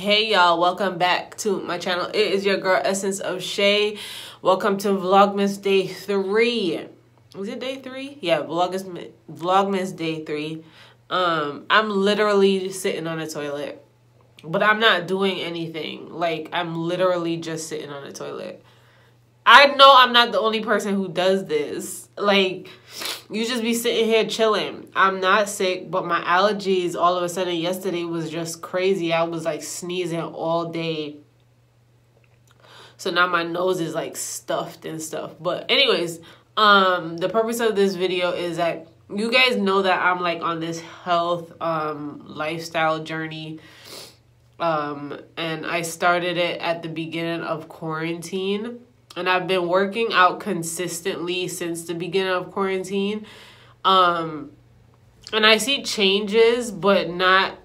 Hey y'all, welcome back to my channel. It is your girl Essence of Shay. Welcome to Vlogmas Day 3. Was it Day 3? Yeah, Vlogmas Day 3. I'm literally just sitting on the toilet, but I'm not doing anything. Like, I'm literally just sitting on the toilet. I know I'm not the only person who does this. Like, you just be sitting here chilling. I'm not sick, but my allergies all of a sudden yesterday was just crazy. I was like sneezing all day. So now my nose is like stuffed and stuff. But anyways, the purpose of this video is that you guys know that I'm like on this health lifestyle journey. And I started it at the beginning of quarantine. And I've been working out consistently since the beginning of quarantine. And I see changes, but not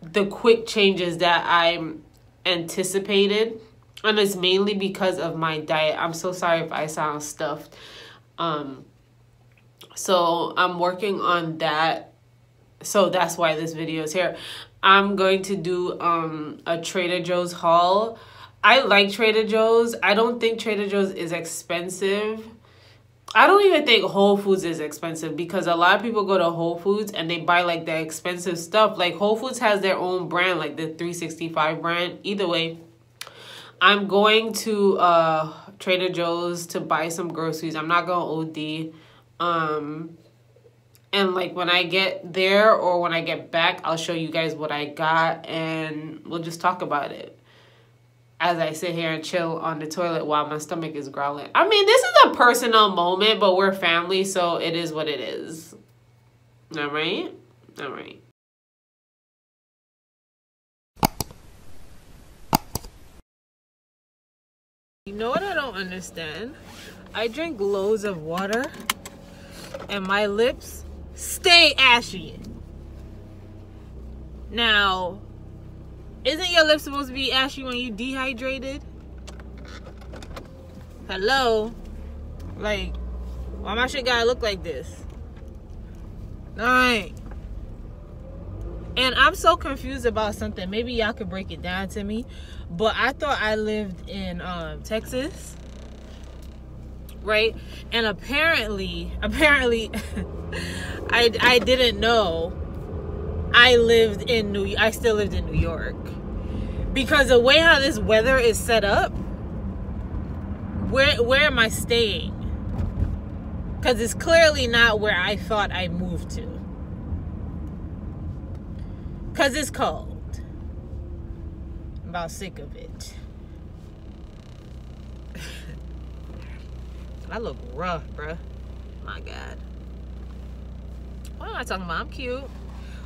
the quick changes that I anticipated. And it's mainly because of my diet. I'm so sorry if I sound stuffed. So I'm working on that. So that's why this video is here. I'm going to do a Trader Joe's haul. I like Trader Joe's. I don't think Trader Joe's is expensive. I don't even think Whole Foods is expensive because a lot of people go to Whole Foods and they buy like the expensive stuff. Like Whole Foods has their own brand, like the 365 brand. Either way, I'm going to Trader Joe's to buy some groceries. I'm not going to OD. And like when I get there or when I get back, I'll show you guys what I got and we'll just talk about it as I sit here and chill on the toilet while my stomach is growling. I mean, this is a personal moment, but we're family, so it is what it is. All right? All right. You know what I don't understand? I drink loads of water, and my lips stay ashy. Now, isn't your lip supposed to be ashy when you dehydrated? Hello? Like, why my shit gotta look like this? Alright. And I'm so confused about something. Maybe y'all could break it down to me. But I thought I lived in Texas. Right? And apparently, I didn't know I still lived in New York. Because the way how this weather is set up, where am I staying? Because it's clearly not where I thought I moved to. Because it's cold. I'm about sick of it. I look rough, bruh. My God. What am I talking about? I'm cute.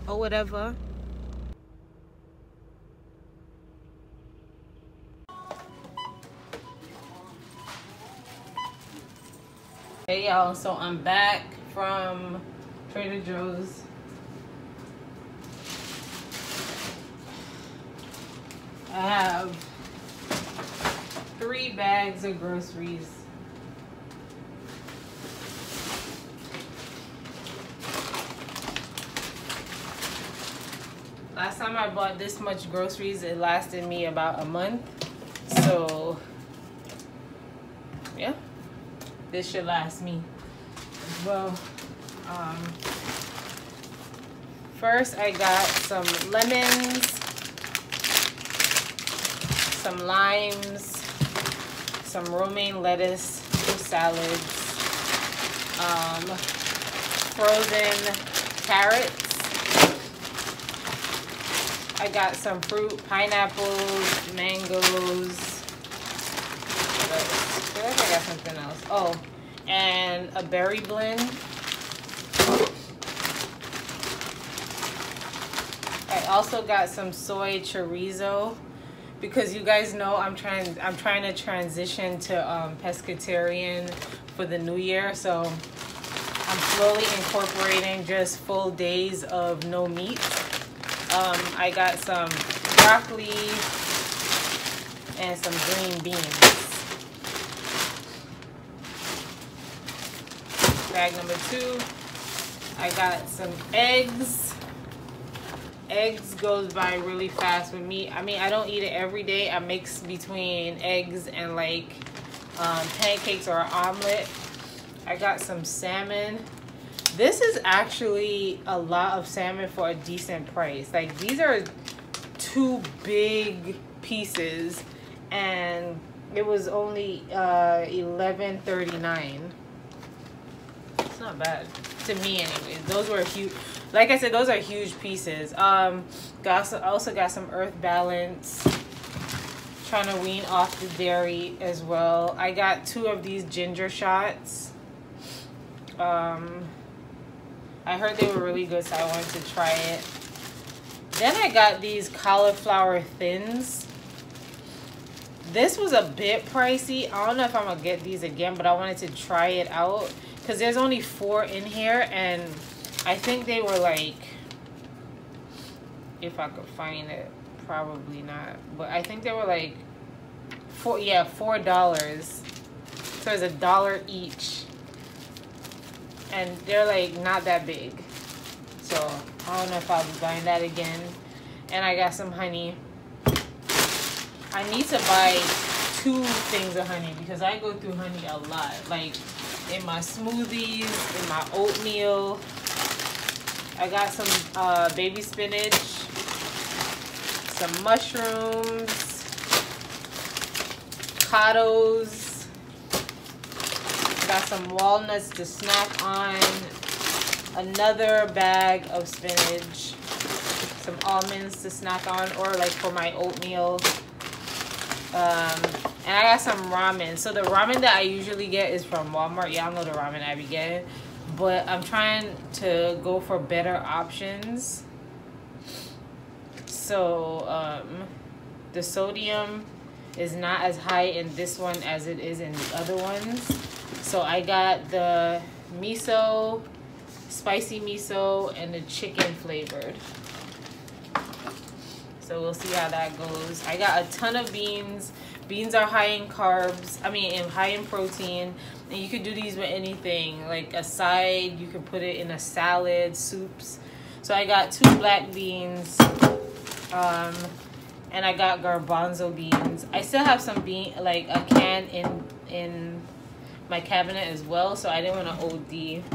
Or whatever. Hey y'all, so I'm back from Trader Joe's. I have 3 bags of groceries. Last time I bought this much groceries, it lasted me about a month. So, yeah, this should last me as well. First, I got some lemons, some limes, some romaine lettuce, 2 salads, frozen carrots. I got some fruit, pineapples, mangoes. What else? I feel like I got something else. Oh, and a berry blend. I also got some soy chorizo because you guys know I'm trying to transition to pescatarian for the new year, so I'm slowly incorporating just full days of no meat. I got some broccoli and some green beans. Bag number 2. I got some eggs. eggs goes by really fast with me. I mean, I don't eat it every day. I mix between eggs and like pancakes or an omelet. I got some salmon. This is actually a lot of salmon for a decent price. Like, these are two big pieces and it was only $11.39. It's not bad to me anyways. Those were huge. Like I said, those are huge pieces. I also got some Earth Balance. Trying to wean off the dairy as well. I got two of these ginger shots. I heard they were really good, so I wanted to try it. Then I got these cauliflower thins. This was a bit pricey. I don't know if I'm gonna get these again, but I wanted to try it out because there's only 4 in here, and I think they were like, if I could find it, probably not, but I think they were like $4. So it's $1 each, and they're like not that big, so I don't know if I'll be buying that again. And I got some honey. I need to buy 2 things of honey because I go through honey a lot, like in my smoothies, in my oatmeal. I got some baby spinach, some mushrooms, avocados. Got some walnuts to snack on. Another bag of spinach. Some almonds to snack on, or like for my oatmeal. And I got some ramen. So the ramen that I usually get is from Walmart. Y'all know the ramen I be getting. But I'm trying to go for better options. So the sodium is not as high in this one as it is in the other ones. So I got the miso, spicy miso, and the chicken flavored. So we'll see how that goes. I got a ton of beans. Beans are high in carbs, high in protein. And you could do these with anything, like a side. You can put it in a salad, soups. So I got 2 black beans, and I got garbanzo beans. I still have some a can in my cabinet as well, so I didn't want to OD.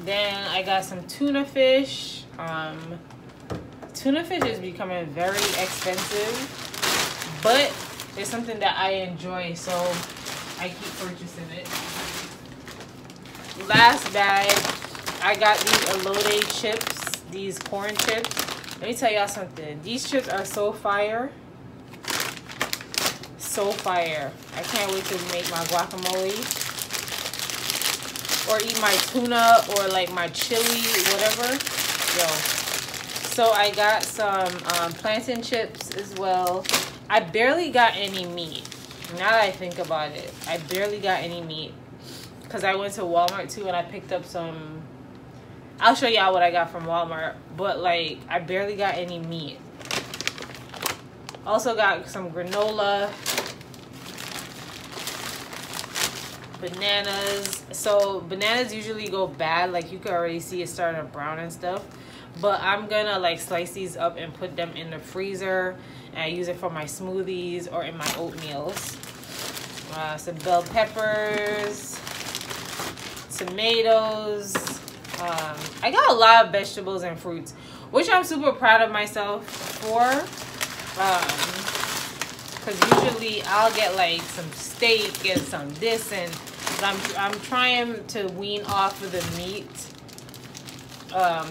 Then I got some tuna fish. Tuna fish is becoming very expensive, but it's something that I enjoy, so I keep purchasing it. Last bag, I got these elote chips, these corn chips. Let me tell y'all something. These chips are so fire. So fire. I can't wait to make my guacamole. Or eat my tuna or like my chili, whatever. Yo. So I got some plantain chips as well. I barely got any meat. Now that I think about it, I barely got any meat. Because I went to Walmart too and I picked up some. I'll show y'all what I got from Walmart, but like I barely got any meat. Also got some granola, bananas. So bananas usually go bad, like you can already see it starting to brown and stuff, but I'm gonna like slice these up and put them in the freezer, and I use it for my smoothies or in my oatmeals. Some bell peppers, tomatoes. I got a lot of vegetables and fruits, which I'm super proud of myself for, because usually I'll get like some steak and some this, and I'm trying to wean off of the meat,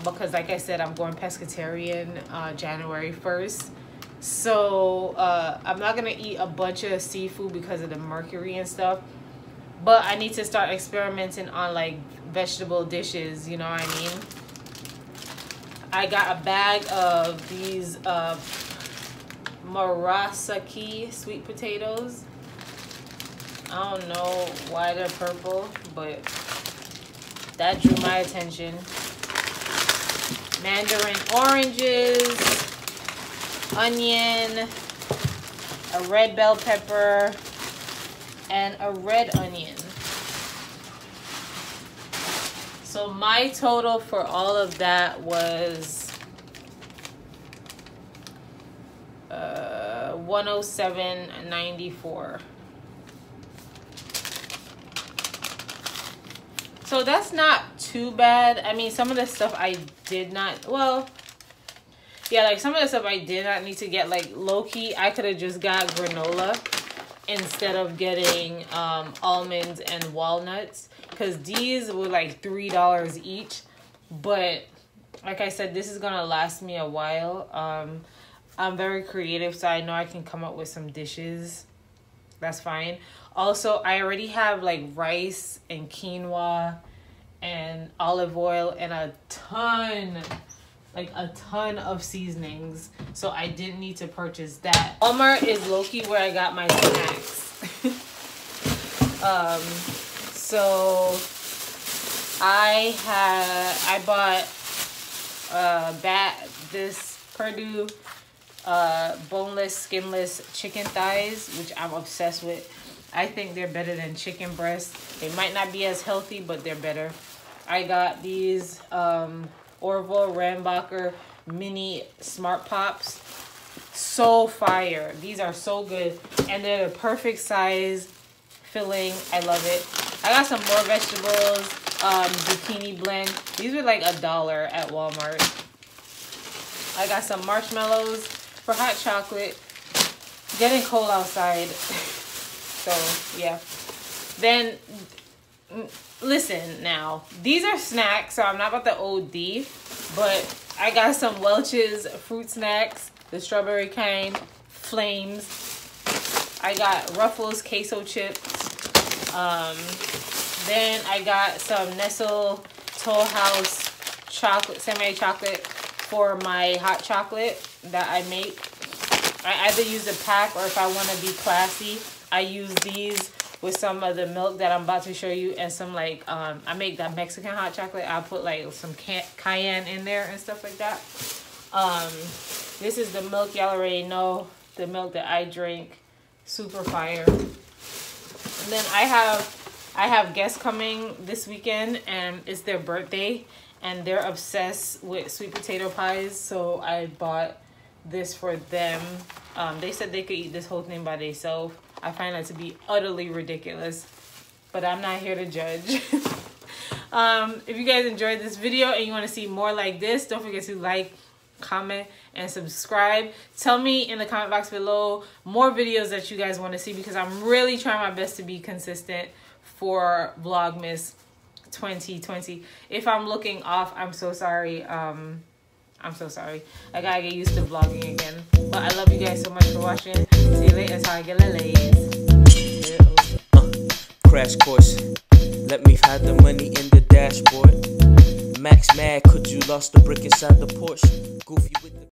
because like I said, I'm going pescatarian January 1st, so I'm not gonna eat a bunch of seafood because of the mercury and stuff. But I need to start experimenting on like vegetable dishes, you know what I mean? I got a bag of these Murasaki sweet potatoes. I don't know why they're purple, but that drew my attention. Mandarin oranges, onion, a red bell pepper, and a red onion. So my total for all of that was $107.94. So that's not too bad. I mean, some of the stuff I did not, well, yeah, like some of the stuff I did not need to get, like low-key, I could have just got granola instead of getting almonds and walnuts, because these were like $3 each. But like I said, this is gonna last me a while. I'm very creative, so I know I can come up with some dishes. That's fine. Also, I already have like rice and quinoa and olive oil and a ton of seasonings. So I didn't need to purchase that. Walmart is low-key where I got my snacks. So I bought this Perdue boneless, skinless chicken thighs, which I'm obsessed with. I think they're better than chicken breasts. They might not be as healthy, but they're better. I got these Orville Rambacher mini smart pops. So fire. These are so good. And they're the perfect size filling. I love it. I got some more vegetables, zucchini blend. These were like $1 at Walmart. I got some marshmallows for hot chocolate. Getting cold outside. So yeah, then listen, now these are snacks, so I'm not about to OD, but I got some Welch's fruit snacks, the strawberry kind, Flames. I got Ruffles queso chips. Then I got some Nestle Toll House chocolate, semi-chocolate for my hot chocolate that I make. I either use a pack, or if I want to be classy, I use these with some of the milk that I'm about to show you, and some like, I make that Mexican hot chocolate. I'll put like some cayenne in there and stuff like that. This is the milk, y'all already know, the milk that I drink, super fire. And then I have guests coming this weekend, and it's their birthday, and they're obsessed with sweet potato pies, so I bought this for them. They said they could eat this whole thing by themselves. I find that to be utterly ridiculous, but I'm not here to judge. If you guys enjoyed this video and you want to see more like this, don't forget to like, comment, and subscribe. Tell me in the comment box below more videos that you guys want to see, because I'm really trying my best to be consistent for Vlogmas 2020. If I'm looking off, I'm so sorry. I'm so sorry. I gotta get used to vlogging again. But I love you guys so much for watching. See you later. Crash course. Let me hide the money in the dashboard. Max mad, could you lost the brick inside the Porsche? Goofy with the